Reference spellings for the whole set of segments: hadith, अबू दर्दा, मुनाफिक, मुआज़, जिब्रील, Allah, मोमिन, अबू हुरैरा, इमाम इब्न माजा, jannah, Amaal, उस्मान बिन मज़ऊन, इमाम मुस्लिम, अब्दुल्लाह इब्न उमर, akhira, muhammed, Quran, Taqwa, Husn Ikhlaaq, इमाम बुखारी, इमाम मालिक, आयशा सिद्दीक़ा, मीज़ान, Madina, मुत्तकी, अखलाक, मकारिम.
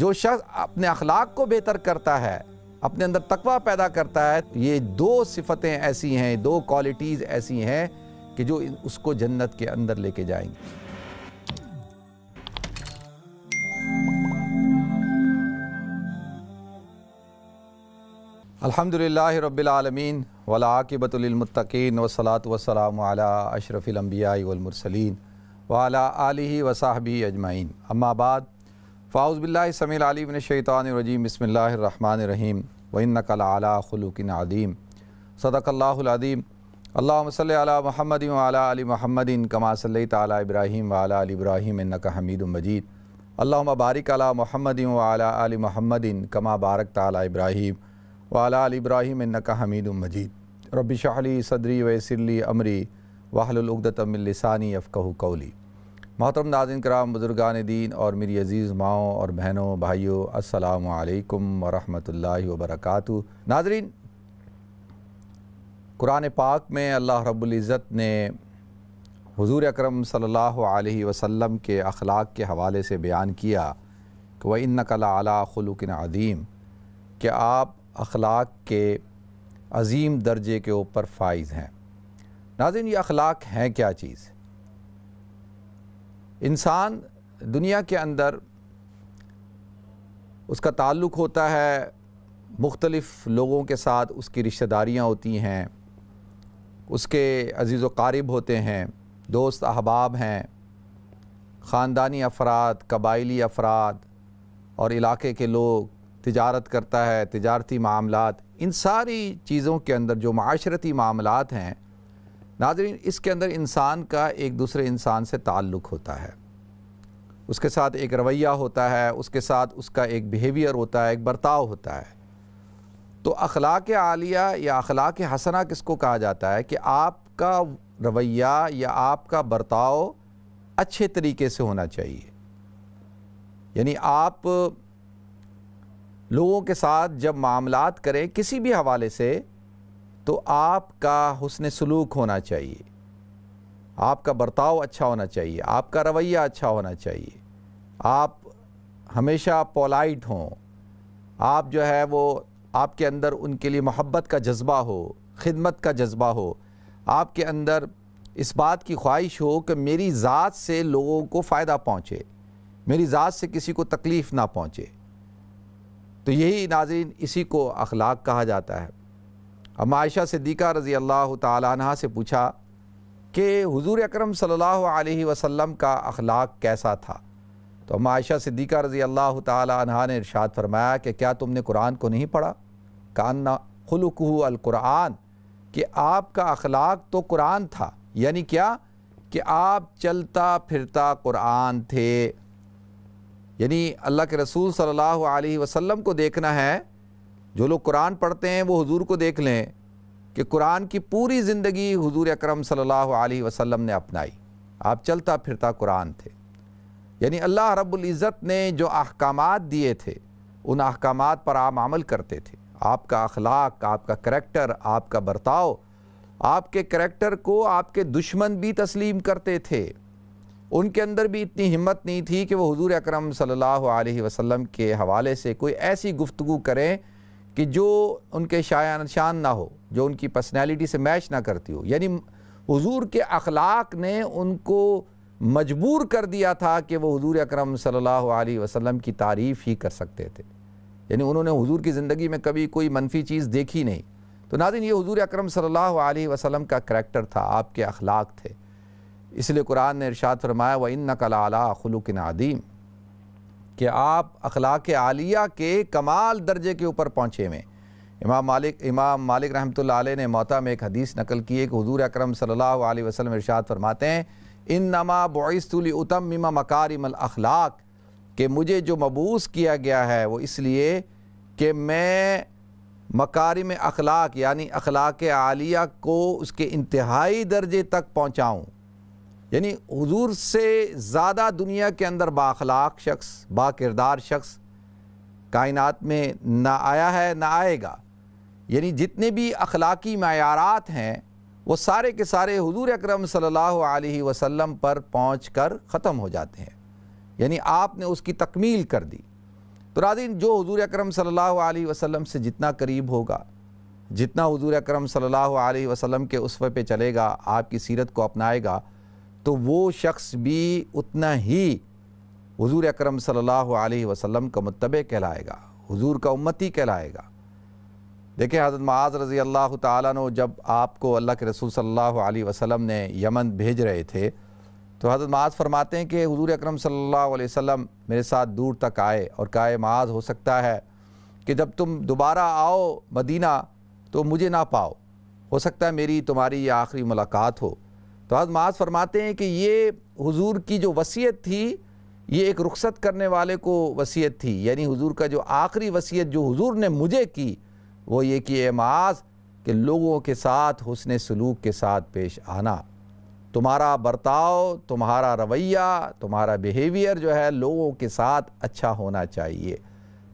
जो शख्स अपने अखलाक को बेहतर करता है, अपने अंदर तकवा पैदा करता है, ये दो सिफतें ऐसी हैं, दो क्वालिटीज़ ऐसी हैं कि जो उसको जन्नत के अंदर लेके जाएंगी। अल्हम्दुलिल्लाहि रब्बिल आलमीन वल आकिबतु लिल मुत्तकीन वस्सलातु वस्सलामु अला अशरफिल अंबियाई वल मुरसलीन व अला आलिहि व सहबिही अजमाइन। अम्मा बाद, फ़ाउज़ बिल्लाहि समील अलीम मिनश शैतानिर रजीम। बिस्मिल्लाहिर रहमानिर रहीम। व इन्नका लअला खुलुकिन अज़ीम। सदक़ल्लाहुल अज़ीम। अल्लाहुम्मा सल्लि अला मुहम्मदिन व अला आलि मुहम्मदिन कमा सल्लैता अला इब्राहीम व अला आलि इब्राहीम इन्नका हमीदुम मजीद। अल्लाहुम्मा बारिक अला मुहम्मदिन व अला आलि मुहम्मदिन कमा बारकता अला इब्राहीम व अला आलि इब्राहीम इन्नका हमीदुम मजीद। रब्बि शरह ली सदरी व यस्सिर ली अमरी वहलुल उक़्दतम मिन लिसानी यफ़क़हू क़ौली। मोहतरम नाज़रीन कराम, बुज़ुर्गान दीन और मेरी अज़ीज़ माओं और बहनों भाइयों, अस्सलामु अलैकुम व रहमतुल्लाहि व बरकातुहू। नाज़रीन, कुरान पाक में अल्लाह रब्बुल इज़्ज़त ने हुज़ूर अकरम सल्लल्लाहु अलैहि वसल्लम के अखलाक के हवाले से बयान किया कि व इन्नका लअला खुलुकिन अज़ीम, कि आप अखलाक के अज़ीम दर्जे के ऊपर फाइज़ हैं। नाज़रीन, ये अखलाक हैं क्या चीज़? इंसान दुनिया के अंदर उसका ताल्लुक़ होता है मुख्तलिफ़ लोगों के साथ, उसकी रिश्तेदारियाँ होती हैं, उसके अजीज़ व क़रीब होते हैं, दोस्त अहबाब हैं, ख़ानदानी अफराद, कबाइली अफराद और इलाके के लोग, तिजारत करता है, तिजारती मामलात, इन सारी चीज़ों के अंदर जो माशरती मामलात हैं नाज़रीन, इसके अंदर इंसान का एक दूसरे इंसान से ताल्लुक़ होता है, उसके साथ एक रवैया होता है, उसके साथ उसका एक बिहेवियर होता है, एक बर्ताव होता है। तो अखलाक आलिया या अखलाक हसना किसको कहा जाता है? कि आपका रवैया या आपका बर्ताव अच्छे तरीके से होना चाहिए, यानी आप लोगों के साथ जब मामलात करें किसी भी हवाले से तो आपका हुस्न सलूक होना चाहिए, आपका बर्ताव अच्छा होना चाहिए, आपका रवैया अच्छा होना चाहिए, आप हमेशा पोलाइट हों, आप जो है वो आपके अंदर उनके लिए मोहब्बत का जज्बा हो, खिदमत का जज्बा हो, आपके अंदर इस बात की ख्वाहिश हो कि मेरी ज़ात से लोगों को फ़ायदा पहुँचे, मेरी ज़ात से किसी को तकलीफ़ ना पहुँचे। तो यही नाज़रीन, इसी को अखलाक कहा जाता है। अम्मा आयशा सिद्दीक़ा रज़ी अल्लाह ताला अन्हा से पूछा कि हुज़ूर अकरम सल्लल्लाहु अलैहि वसल्लम का अखलाक कैसा था? तो अम्मा आयशा सिद्दीक़ा रज़ी अल्लाह ताला अन्हा ने इरशाद फरमाया कि क्या तुमने कुरान को नहीं पढ़ा? कान्ना खुलुकुहु अल कुरान, कि आपका अखलाक तो कुरान था। यानी क्या? कि आप चलता फिरता कुरान थे। यानी अल्लाह के रसूल सल्लल्लाहु अलैहि वसल्लम को देखना है, जो लोग कुरान पढ़ते हैं वो हुजूर को देख लें कि कुरान की पूरी ज़िंदगी हुजूर अकरम सल्लल्लाहु अलैहि वसल्लम ने अपनाई। आप चलता फिरता कुरान थे, यानी अल्लाह रब्बुल इज़्ज़त ने जो अहकामात दिए थे उन अहकामात पर आप अमल करते थे। आपका अखलाक, आपका करैक्टर, आपका बर्ताव, आपके करैक्टर को आपके दुश्मन भी तस्लीम करते थे। उनके अंदर भी इतनी हिम्मत नहीं थी कि वो हुजूर अकरम सल्लल्लाहु अलैहि वसल्लम के हवाले से कोई ऐसी गुफ्तगू करें कि जो उनके शायान शान ना हो, जो उनकी पर्सनैलिटी से मैच ना करती हो। यानी हुजूर के अखलाक ने उनको मजबूर कर दिया था कि वो हुजूर अकरम सल्लल्लाहु अलैहि वसल्लम की तारीफ़ ही कर सकते थे। यानी उन्होंने हुजूर की ज़िंदगी में कभी कोई मनफी चीज़ देखी नहीं। तो नाज़रीन, ये हुजूर अकरम सल्लल्लाहु अलैहि वसल्लम का करैक्टर था, आपके अखलाक थे। इसलिए कुरान ने इरशाद फरमाया व इन्नका लअला खुलुकिन अज़ीम, कि आप अखलाक आलिया के कमाल दर्जे के ऊपर पहुँचे में। इमाम मालिक रहमतुल्लाह अलैह ने मौता में एक हदीस नकल की है कि हुजूर अकरम सल्लल्लाहु अलैहि वसल्लम इरशाद फरमाते हैं इन्नमा बुइस्तु लिउतम्मिम मकारिमल अखलाक, के मुझे जो मबूस किया गया है वो इसलिए कि मैं मकारिम अखलाक यानी अखलाक आलिया को उसके इंतहाई दर्जे तक पहुँचाऊँ। यानी हुजूर से ज़्यादा दुनिया के अंदर बाखलाक शख्स, बाकिरदार शख्स कायनात में ना आया है, ना आएगा। यानी जितने भी अखलाकी मयारात हैं वो सारे के सारे हुजूर अकरम सल्लल्लाहु अलैहि वसल्लम पर पहुँच कर ख़त्म हो जाते हैं। यानी आपने उसकी तकमील कर दी। तो नाज़रीन, जो हुज़ूर अकरम सल्लल्लाहु अलैहि वसल्लम से जितना करीब होगा, जितना हुज़ूर अकरम सल्लल्लाहु अलैहि वसल्लम के उस्वे पे चलेगा, आपकी सीरत को अपनाएगा, तो वो शख्स भी उतना ही हुज़ूर अकरम सल्लल्लाहु अलैहि वसल्लम का मुत्तबे कहलाएगा, हुज़ूर का उम्मती कहलाएगा। देखें, हज़रत मुआज़ रज़ी अल्लाह ताला अन्हु जब आपको अल्लाह के रसूल सल्लल्लाहु अलैहि वसल्लम ने यमन भेज रहे थे, तो हज़रत मुआज़ फरमाते हैं कि हुज़ूर अकरम सल्लल्लाहु अलैहि वसल्लम मेरे साथ दूर तक आए और कहा, मुआज़ हो सकता है कि जब तुम दोबारा आओ मदीना तो मुझे ना पाओ, हो सकता है मेरी तुम्हारी ये आखिरी मुलाकात हो। तो हज़रत मुआज़ फरमाते हैं कि ये हुज़ूर की जो वसीयत थी, ये एक रुखसत करने वाले को वसीयत थी, यानी हुज़ूर का जो आखिरी वसीयत जो हुज़ूर ने मुझे की वो ये कि ए मुआज़, कि लोगों के साथ हुस्न सलूक के साथ पेश आना। तुम्हारा बर्ताव, तुम्हारा रवैया, तुम्हारा बिहेवियर जो है लोगों के साथ अच्छा होना चाहिए।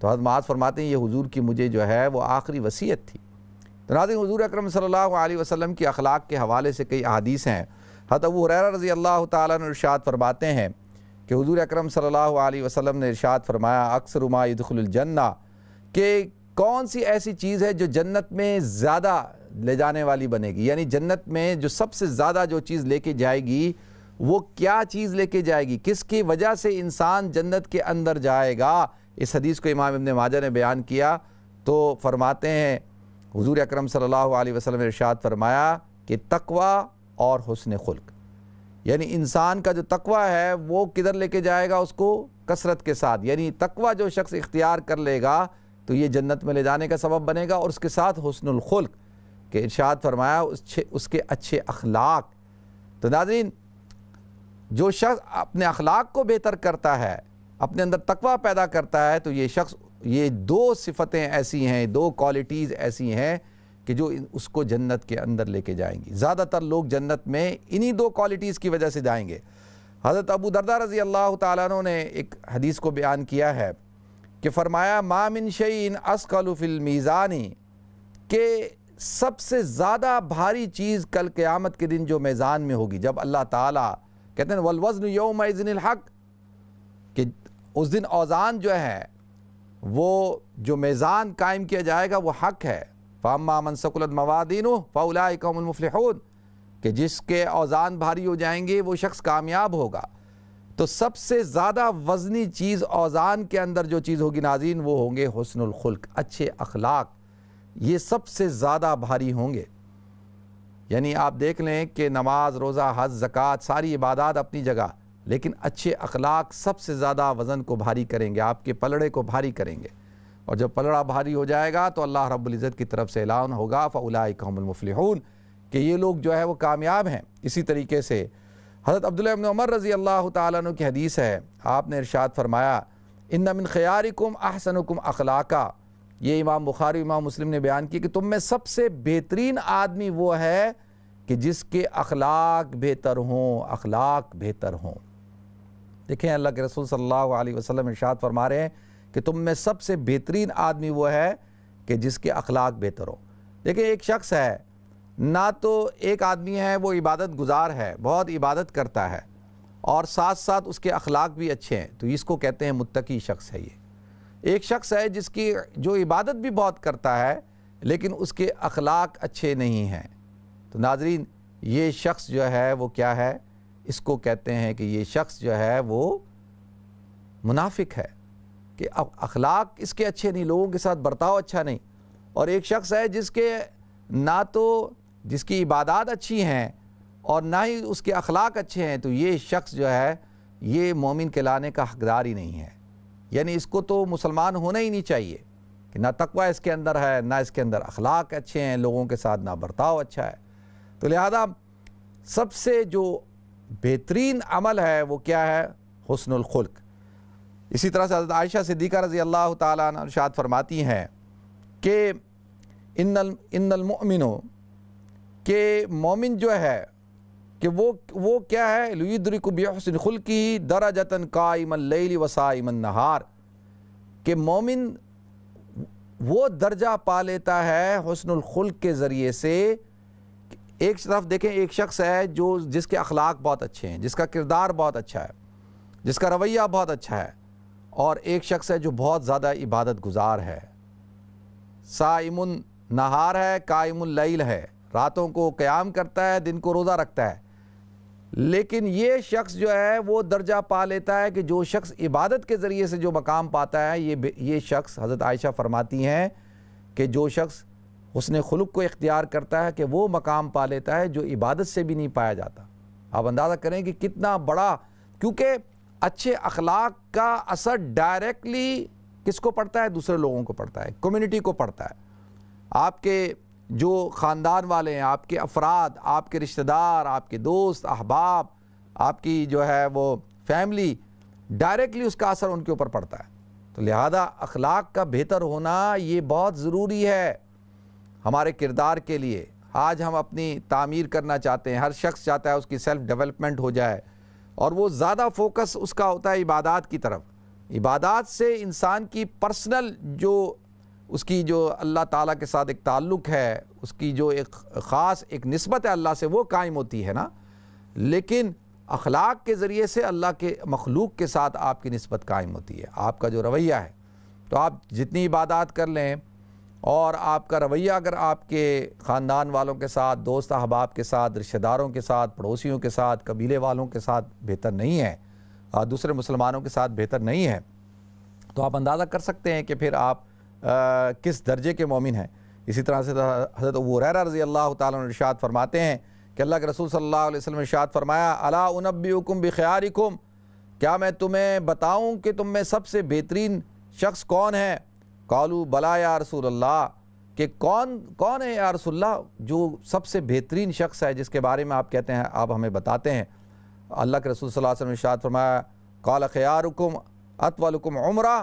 तो हज़रत मुआज़ फरमाते हैं ये हुज़ूर की मुझे जो है वो आखिरी वसीयत थी। तो नाज़रीन, हुज़ूर अकरम सल्लल्लाहु अलैहि वसल्लम की अखलाक के हवाले से कई अहादीस हैं। हज़रत अबू हुरैरा रज़ी अल्लाह ताला अन्हु इरशाद फरमाते हैं कि हुज़ूर अकरम सल्लल्लाहु अलैहि वसल्लम ने इरशाद फरमाया, अक्सर मा यदखुलुल जन्ना, के कौन सी ऐसी चीज़ है जो जन्नत में ज़्यादा ले जाने वाली बनेगी, यानी जन्नत में जो सबसे ज़्यादा जो चीज़ लेके जाएगी वो क्या चीज़ लेके जाएगी, किसकी वजह से इंसान जन्नत के अंदर जाएगा। इस हदीस को इमाम इब्न माजा ने बयान किया। तो फरमाते हैं हुज़ूर अकरम सल्लल्लाहु अलैहि वसल्लम ने इरशाद फरमाया कि तकवा और हुस्न खुल्क, यानी इंसान का जो तकवा है वो किधर लेके जाएगा उसको, कसरत के साथ, यानी तकवा जो शख्स इख्तियार कर लेगा तो ये जन्नत में ले जाने का सबब बनेगा। और उसके साथ हुस्नुल खुल्क के इरशाद फरमाया उसके अच्छे अखलाक। तो नाज़रीन, जो शख्स अपने अखलाक को बेहतर करता है, अपने अंदर तकवा पैदा करता है, तो ये शख्स, ये दो सिफतें ऐसी हैं, दो क्वालिटीज़ ऐसी हैं कि जो उसको जन्नत के अंदर लेके जाएंगी। ज़्यादातर लोग जन्नत में इन्हीं दो क्वालिटीज़ की वजह से जाएंगे। हज़रत अबू दर्दा रज़ी अल्लाह ताला अन्हु ने एक हदीस को बयान किया है कि फरमाया, मा मिन शैइन अस्कलु फिल मीज़ानी, के सबसे ज़्यादा भारी चीज़ कल क़यामत के दिन जो मैज़ान में होगी, जब अल्लाह ताला कहते हैं वल वज़्न यौमइज़िनिल हक़, कि उस दिन औज़ान जो है वो जो मैज़ान कायम किया जाएगा वो हक़ है। फ़अम्मा मन सकुलत मवाज़ीनुह फ़उलाइका हुमुल मुफ़्लिहून, कि जिसके औज़ान भारी हो जाएंगे वो शख्स कामयाब होगा। तो सबसे ज़्यादा वज़नी चीज़ औज़ान के अंदर जो चीज़ होगी नाज़रीन, वो होंगे हुस्नुल खुल्क, अच्छे अखलाक, ये सबसे ज़्यादा भारी होंगे। यानी आप देख लें कि नमाज, रोज़ा, हज, ज़कात, सारी इबादत अपनी जगह, लेकिन अच्छे अखलाक सबसे ज़्यादा वज़न को भारी करेंगे, आपके पलड़े को भारी करेंगे। और जब पलड़ा भारी हो जाएगा तो अल्लाह रब्बुल इज़्ज़त की तरफ से ऐलान होगा, फ़उलाइका हुमुल मुफ़्लिहून, कि ये लोग जो है वो कामयाब हैं। इसी तरीके से हज़रत अब्दुल्लाह इब्न उमर रज़ी अल्लाह ताला अन्हु की हदीस है, आपने इरशाद फरमाया, इन्ना मिन खयारिकुम अहसनुकुम अखलाका, ये इमाम बुखारी, इमाम मुस्लिम ने बयान किया कि तुम में सबसे बेहतरीन आदमी वो है कि जिसके अखलाक बेहतर हों, अखलाक बेहतर हों। देखें, अल्लाह के रसूल सल्लल्लाहु अलैहि वसल्लम इरशाद फरमा रहे हैं कि तुम में सबसे बेहतरीन आदमी वो है कि जिसके अखलाक बेहतर हो। देखिए, एक शख्स है ना, तो एक आदमी है वो इबादत गुजार है, बहुत इबादत करता है और साथ साथ उसके अखलाक भी अच्छे हैं, तो इसको कहते हैं मुत्तकी शख्स है। ये एक शख्स है जिसकी जो इबादत भी बहुत करता है लेकिन उसके अखलाक अच्छे नहीं हैं। तो नाज़रीन, ये शख्स जो है वो क्या है, इसको कहते हैं कि ये शख्स जो है वो मुनाफिक है, कि अखलाक इसके अच्छे नहीं, लोगों के साथ बर्ताव अच्छा नहीं। और एक शख्स है जिसके ना तो जिसकी इबादत अच्छी हैं और ना ही उसके अखलाक अच्छे हैं, तो ये शख्स जो है ये मोमिन कहलाने का हकदार ही नहीं है, यानी इसको तो मुसलमान होना ही नहीं चाहिए, कि ना तकवा इसके अंदर है, ना इसके अंदर अखलाक अच्छे हैं, लोगों के साथ ना बर्ताव अच्छा है। तो लिहाजा सबसे जो बेहतरीन अमल है वो क्या है, हुस्नुल खुल्क। इसी तरह से हज़रत आयशा सिद्दीक़ा रज़ी अल्लाह ताला अन्हा इरशाद फरमाती हैं कि इन्नल मुअमिनो, के मोमिन जो है कि वो क्या है, लुयद्रिकु बिहुस्निल खुल्की दरजतन काइमल लैली व साइमन नहार, के मोमिन वो दर्जा पा लेता है हुस्नुल खुल्क के ज़रिए से। एक तरफ देखें, एक शख्स है जो जिसके अखलाक बहुत अच्छे हैं, जिसका किरदार बहुत अच्छा है, जिसका रवैया बहुत अच्छा है, और एक शख्स है जो बहुत ज़्यादा इबादत गुजार है। साइमुन नहार है, कायमुल लैल है, रातों को क़याम करता है, दिन को रोज़ा रखता है। लेकिन ये शख्स जो है वो दर्जा पा लेता है कि जो शख्स इबादत के ज़रिए से जो मकाम पाता है, ये शख्स, हज़रत आयशा फरमाती हैं कि जो शख्स हुस्न खुलुक को इख्तियार करता है कि वो मकाम पा लेता है जो इबादत से भी नहीं पाया जाता। आप अंदाज़ा करें कि कितना बड़ा, क्योंकि अच्छे अखलाक का असर डायरेक्टली किसको पड़ता है? दूसरे लोगों को पड़ता है, कम्युनिटी को पड़ता है, आपके जो ख़ानदान वाले हैं, आपके अफराद, आपके रिश्तेदार, आपके दोस्त, अहबाब, आपकी जो है वो फैमिली, डायरेक्टली उसका असर उनके ऊपर पड़ता है। तो लिहाजा अखलाक का बेहतर होना ये बहुत ज़रूरी है हमारे किरदार के लिए। आज हम अपनी तामीर करना चाहते हैं, हर शख्स चाहता है उसकी सेल्फ़ डेवलपमेंट हो जाए, और वो ज़्यादा फोकस उसका होता है इबादत की तरफ। इबादत से इंसान की पर्सनल जो उसकी जो अल्लाह ताला के साथ एक ताल्लुक़ है, उसकी जो एक ख़ास एक निस्बत है अल्लाह से, वो कायम होती है ना। लेकिन अखलाक के ज़रिए से अल्लाह के मखलूक के साथ आपकी निस्बत कायम होती है, आपका जो रवैया है। तो आप जितनी इबादत कर लें और आपका रवैया अगर आपके ख़ानदान वालों के साथ, दोस्त अहबाब के साथ, रिश्तेदारों के साथ, पड़ोसियों के साथ, कबीले वालों के साथ बेहतर नहीं है, दूसरे मुसलमानों के साथ बेहतर नहीं है, तो आप अंदाज़ा कर सकते हैं कि फिर आप किस दर्जे के मोमिन हैं। इसी तरह से हज़रत अबू हुरैरा रज़ी अल्लाह तआला अन्हु इरशाद फरमाते हैं कि अल्लाह के रसूल सल्लल्लाहु अलैहि वसल्लम ने इरशाद फरमाया, अला उनब्बिउकुम बिखयारिकुम, क्या मैं तुम्हें बताऊँ कि तुम में सबसे बेहतरीन शख्स कौन है? कालू बला या रसूल अल्लाह, कि कौन कौन है या रसूल अल्लाह, जो सबसे बेहतरीन शख्स है जिसके बारे में आप कहते हैं, आप हमें बताते हैं। अल्लाह के रसूल सल्लल्लाहु अलैहि वसल्लम ने इरशाद फरमाया, काल खयारुकुम अतवलुकुम उम्रा,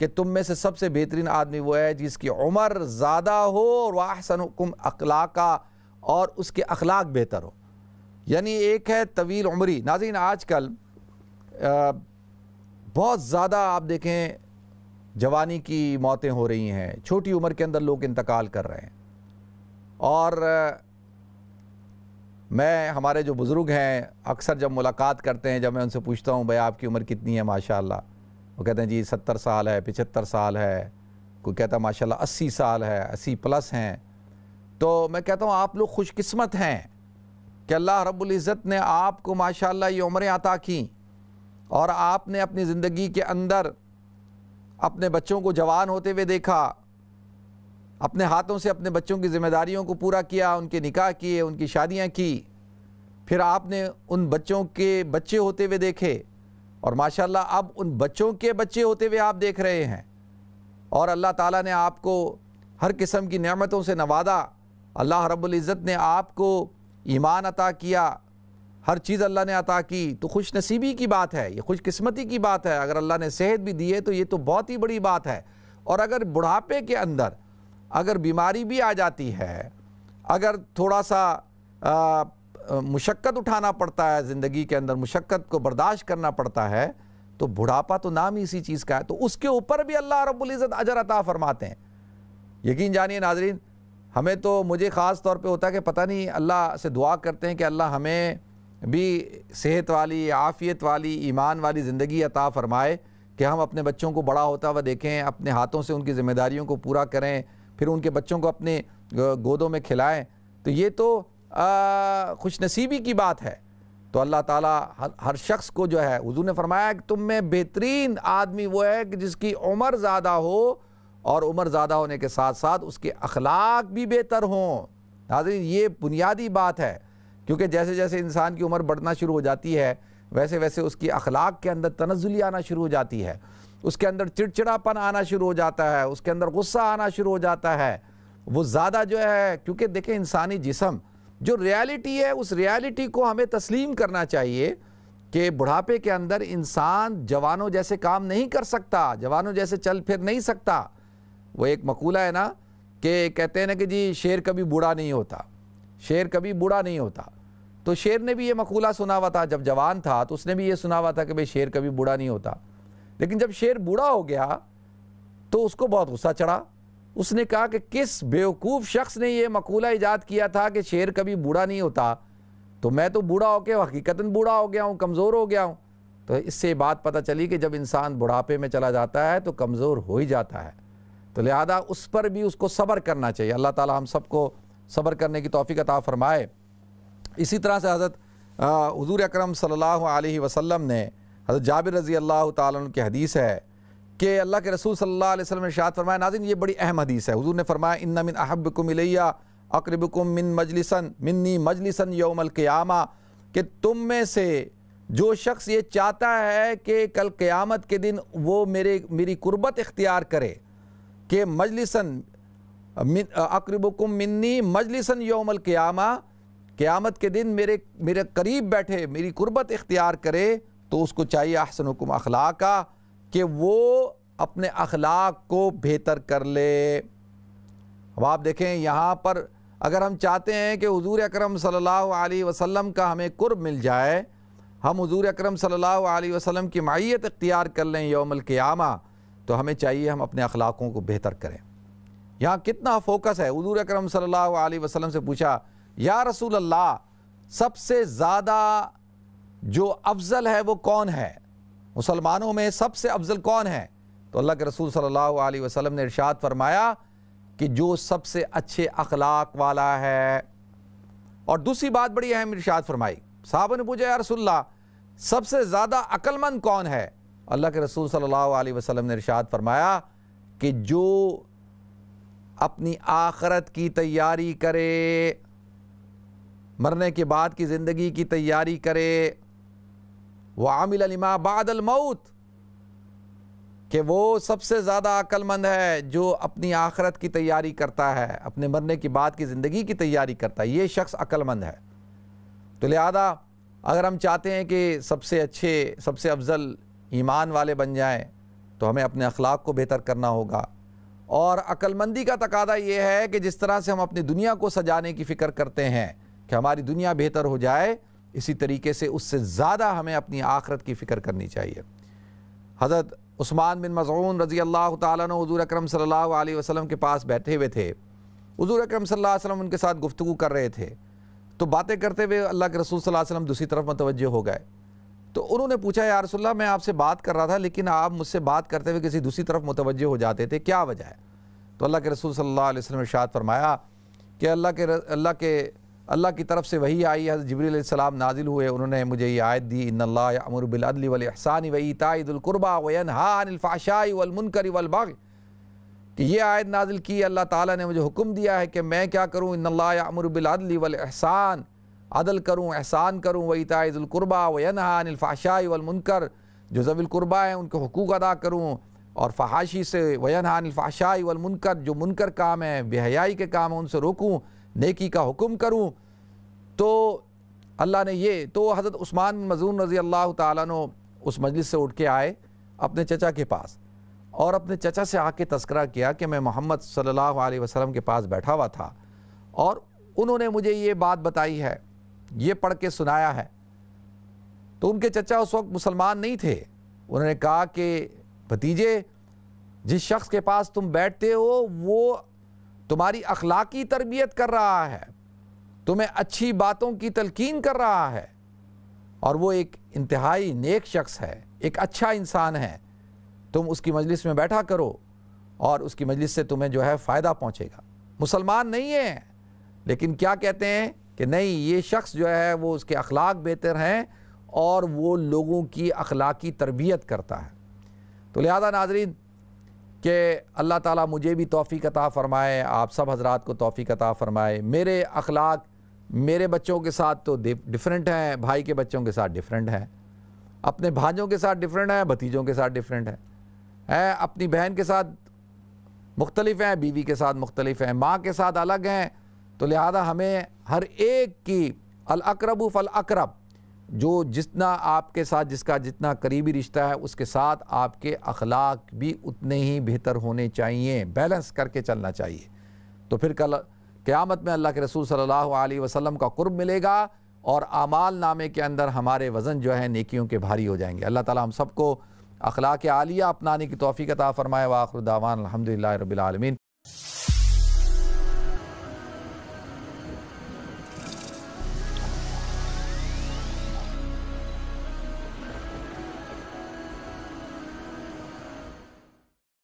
कि तुम में से सबसे बेहतरीन आदमी वो है जिसकी उम्र ज़्यादा हो, व अहसनुकुम अखलाका, और उसके अखलाक बेहतर हो। यानी एक है तवील उम्री। नाज़रीन, आजकल बहुत ज़्यादा आप देखें जवानी की मौतें हो रही हैं, छोटी उम्र के अंदर लोग इंतकाल कर रहे हैं। और मैं, हमारे जो बुज़ुर्ग हैं, अक्सर जब मुलाकात करते हैं, जब मैं उनसे पूछता हूँ भाई आपकी उम्र कितनी है माशाल्लाह, वो कहते हैं जी 70 साल है, 75 साल है, कोई कहता है माशाल्लाह 80 साल है, 80+ हैं। तो मैं कहता हूँ आप लोग खुशकिस्मत हैं कि अल्लाह रब्बुल इज़्ज़त ने आपको माशाल्लाह ये उम्रें अता की, और आपने अपनी ज़िंदगी के अंदर अपने बच्चों को जवान होते हुए देखा, अपने हाथों से अपने बच्चों की जिम्मेदारियों को पूरा किया, उनके निकाह किए, उनकी शादियां की, फिर आपने उन बच्चों के बच्चे होते हुए देखे, और माशाल्लाह अब उन बच्चों के बच्चे होते हुए आप देख रहे हैं। और अल्लाह ताला ने आपको हर किस्म की नेमतों से नवाजा, अल्लाह रब्बुल इज़्ज़त ने आपको ईमान अता किया, हर चीज़ अल्लाह ने अता की। तो खुशनसीबी की बात है, ये खुशकिस्मती की बात है। अगर अल्लाह ने सेहत भी दी है तो ये तो बहुत ही बड़ी बात है। और अगर बुढ़ापे के अंदर अगर बीमारी भी आ जाती है, अगर थोड़ा सा मुशक्क़त उठाना पड़ता है, ज़िंदगी के अंदर मुशक्क़त को बर्दाश्त करना पड़ता है, तो बुढ़ापा तो नाम ही इसी चीज़ का है, तो उसके ऊपर भी अल्लाह रब्बुल इज़्ज़त अजर अता फ़रमाते हैं। यकीन जानिए नाज़रीन, हमें तो, मुझे ख़ास तौर पर होता है कि पता नहीं, अल्लाह से दुआ करते हैं कि अल्लाह हमें भी सेहत वाली, आफ़ियत वाली, ईमान वाली ज़िंदगी अता फ़रमाए, कि हम अपने बच्चों को बड़ा होता हुआ देखें, अपने हाथों से उनकी ज़िम्मेदारियों को पूरा करें, फिर उनके बच्चों को अपने गोदों में खिलाएं। तो ये तो खुशनसीबी की बात है। तो अल्लाह ताला हर शख्स को जो है, हुज़ूर ने फरमाया कि तुम में बेहतरीन आदमी वो है कि जिसकी उम्र ज़्यादा हो, और उम्र ज़्यादा होने के साथ साथ उसके अखलाक भी बेहतर हों। नाज़रीन, ये बुनियादी बात है, क्योंकि जैसे जैसे इंसान की उम्र बढ़ना शुरू हो जाती है, वैसे वैसे उसकी अखलाक के अंदर तनज़्ज़ुली आना शुरू हो जाती है, उसके अंदर चिड़चिड़ापन आना शुरू हो जाता है, उसके अंदर गुस्सा आना शुरू हो जाता है। वो ज़्यादा जो है, क्योंकि देखें इंसानी जिस्म जो रियलिटी है, उस रियलिटी को हमें तस्लीम करना चाहिए कि बुढ़ापे के अंदर इंसान जवानों जैसे काम नहीं कर सकता, जवानों जैसे चल फिर नहीं सकता। वो एक मकूला है ना, कि कहते हैं ना कि जी शेर कभी बूढ़ा नहीं होता, शेर कभी बूढ़ा नहीं होता। तो शेर ने भी ये मकूला सुना हुआ था, जब जवान था तो उसने भी ये सुना हुआ था कि भाई शेर कभी बूढ़ा नहीं होता। लेकिन जब शेर बूढ़ा हो गया तो उसको बहुत गुस्सा चढ़ा, उसने कहा कि किस बेवकूफ़ शख्स ने ये मकूला ईजाद किया था कि शेर कभी बूढ़ा नहीं होता, तो मैं तो बूढ़ा होकर हकीकतन बूढ़ा हो गया हूँ, कमज़ोर हो गया हूँ। तो इससे बात पता चली कि जब इंसान बुढ़ापे में चला जाता है तो कमज़ोर हो ही जाता है, तो लिहाजा उस पर भी उसको सब्र करना चाहिए। अल्लाह ताला हम सबको सब्र करने की तौफीक अता फ़रमाए। इसी तरह से हज़रत हुज़ूर अकरम सल्लल्लाहु अलैहि वसल्लम ने हज़रत जाबिर रज़ी अल्लाह ताला अन्हु की हदीस है कि अल्लाह के रसूल सल्लल्लाहु अलैहि वसल्लम ने इरशाद फरमाया, नाज़रीन ये बड़ी अहम हदीस है। हुज़ूर ने फरमाया, इन्ना मिन अहब्बकुम इलैया अक़रबुकुम मिन मजलिसन मिन्नी मजलिसन यौमल क़ियामा, कि तुम में से जो शख्स ये चाहता है कि कल क़यामत के दिन वो मेरी कुर्बत इख्तियार करे, कि मजलिसन अक़रबुकुम मिन्नी मजलिसन यौमल क़ियामा, क़यामत के दिन मेरे करीब बैठे मेरी कुर्बत इख्तियार करे, तो उसको चाहिए अहसनुकुम अखलाका, कि वो अपने अखलाक को बेहतर कर ले। अब आप देखें यहाँ पर अगर हम चाहते हैं कि हुज़ूर अकरम सल्लल्लाहु अलैहि वसल्लम का हमें कुर्ब मिल जाए, हम हुज़ूर अकरम सल्लल्लाहु अलैहि वसल्लम की मायत इख्तियार कर लें यौमुल क़ियामा, तो हमें चाहिए हम अपने अखलाकों को बेहतर करें। यहाँ कितना फोकस है। हुज़ूर अकरम सल्लल्लाहु अलैहि वसल्लम से पूछा, या रसूल अल्लाह, सबसे ज़्यादा जो अफजल है वो कौन है, मुसलमानों में सबसे अफजल कौन है? तो अल्लाह के रसूल सल्लल्लाहु अलैहि वसल्लम ने इरशाद फरमाया कि जो सबसे अच्छे अखलाक वाला है। और दूसरी बात बड़ी अहम इरशाद फरमाई। साहबा ने पूछा, या रसूल अल्लाह, सबसे ज़्यादा अक्लमंद कौन है? अल्लाह के रसूल सल्लल्लाहु अलैहि वसल्लम ने इरशाद फरमाया कि जो अपनी आखरत की तैयारी करे, मरने के बाद की ज़िंदगी की तैयारी करे, वह आमिल लिमा बादल मौत, कि वो सबसे ज़्यादा अक्लमंद है जो अपनी आखरत की तैयारी करता है, अपने मरने के बाद की ज़िंदगी की तैयारी करता है, ये शख्स अक्लमंद है। तो लिहाजा अगर हम चाहते हैं कि सबसे अच्छे सबसे अफजल ईमान वाले बन जाएं, तो हमें अपने अखलाक को बेहतर करना होगा। और अक्लमंदी का तकादा ये है कि जिस तरह से हम अपनी दुनिया को सजाने की फ़िक्र करते हैं कि हमारी दुनिया बेहतर हो जाए, इसी तरीके से उससे ज़्यादा हमें अपनी आखरत की फ़िक्र करनी चाहिए। हज़रत उस्मान बिन मज़ऊन रज़ी अल्लाह ताला अन्हु हुज़ूर अकरम सल्लल्लाहु अलैहि वसल्लम के पास बैठे हुए थे। हुज़ूर अकरम सल्लल्लाहु अलैहि वसल्लम उनके साथ गुफ्तगू कर रहे थे, तो बातें करते हुए अल्लाह के रसूल सल्लल्लाहु अलैहि वसल्लम दूसरी तरफ मुतवज्जो हो गए। तो उन्होंने पूछा, या रसूल अल्लाह, मैं आपसे बात कर रहा था लेकिन आप मुझसे बात करते हुए किसी दूसरी तरफ मुतवज्जो हो जाते थे, क्या वजह है? तो अल्लाह के रसूल सल्लल्लाहु अलैहि वसल्लम ने इरशाद फरमाया कि अल्लाह की तरफ से वही आई, हज़रत जिब्रील अलैहिस्सलाम नाजिल हुए, उन्होंने मुझे ये आयत दी, इन्नल्लाह यअमुरु बिल अदलि वल इहसानि व ईताइ ज़िल क़ुर्बा व यनहा अनिल फ़हशाइ वल मुनकरि वल बग़य, कि ये आयत नाजिल की। अल्लाह ताला ने मुझे हुक्म दिया है कि मैं क्या करूँ, इन्नल्लाह यअमुरु बिल अदलि वल इहसान, अदल करूँ, एहसान करूँ, व ईताइ ज़िल क़ुर्बा व यनहा अनिल फ़हशाइ वल मुनकर, जो ज़विल क़ुर्बा हैं उनके हुकूक़ अदा करूँ, और फ़हाशी से, व यनहा अनिल फ़हशाइ वल मुनकर, जो मुनकर काम है, बेहयाई के काम है उनसे रोकूँ, नेकी का हुक्म करूं। तो अल्लाह ने ये, तो हज़रत उस्मान बिन मज़ऊन रज़ी अल्लाह ताला अन्हु उस मजलिस से उठ के आए अपने चचा के पास, और अपने चचा से आके तस्करा किया कि मैं मोहम्मद सल्लल्लाहु अलैहि वसल्लम के पास बैठा हुआ था और उन्होंने मुझे ये बात बताई है, ये पढ़ के सुनाया है। तो उनके चचा उस वक्त मुसलमान नहीं थे। उन्होंने कहा कि भतीजे, जिस शख्स के पास तुम बैठते हो वो तुम्हारी अखलाकी तरबियत कर रहा है, तुम्हें अच्छी बातों की तलकीन कर रहा है, और वो एक इंतहाई नेक शख्स है, एक अच्छा इंसान है। तुम उसकी मजलिस में बैठा करो और उसकी मजलिस से तुम्हें जो है फ़ायदा पहुँचेगा। मुसलमान नहीं है, लेकिन क्या कहते हैं कि नहीं, ये शख्स जो है वो उसके अखलाक बेहतर हैं और वो लोगों की अखलाकी तरबियत करता है। तो लिहाजा नाज़रीन कि अल्लाह ताला मुझे भी तौफीक अता फ़रमाए, आप सब हजरात को तौफीक अता फ़रमाए। मेरे अखलाक मेरे बच्चों के साथ तो डिफरेंट हैं, भाई के बच्चों के साथ डिफरेंट हैं, अपने भाइयों के साथ डिफरेंट हैं, भतीजों के साथ डिफरेंट हैं, अपनी बहन के साथ मुख्तलिफ हैं, बीवी के साथ मुख्तलिफ हैं, माँ के साथ अलग हैं। तो लिहाजा हमें हर एक की अल अक़रबु फ़ल अक़रब, जो जितना आपके साथ जिसका जितना करीबी रिश्ता है उसके साथ आपके अखलाक भी उतने ही बेहतर होने चाहिए, बैलेंस करके चलना चाहिए। तो फिर कल क़यामत में अल्लाह के रसूल सल्लल्लाहु अलैहि वसल्लम का क़ुर्ब मिलेगा और आमाल नामे के अंदर हमारे वज़न जो है नेकियों के भारी हो जाएंगे। अल्लाह ताला हम सबको अखलाक आलिया अपनाने की तौफीक अता फ़रमाए। व आखिर दावाना अल्हम्दुलिल्लाहि रब्बिल आलमीन।